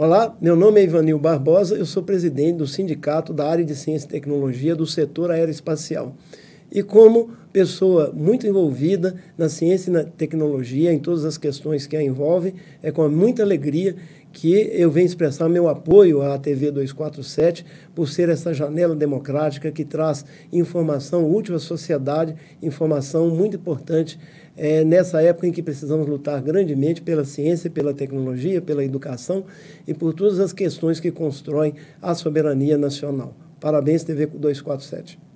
Olá, meu nome é Ivanildo Barbosa, eu sou presidente do Sindicato da Área de Ciência e Tecnologia do Setor Aeroespacial. E como pessoa muito envolvida na ciência e na tecnologia, em todas as questões que a envolvem, é com muita alegria que eu venho expressar meu apoio à TV 247 por ser essa janela democrática que traz informação útil à sociedade, informação muito importante nessa época em que precisamos lutar grandemente pela ciência, pela tecnologia, pela educação e por todas as questões que constroem a soberania nacional. Parabéns, TV 247.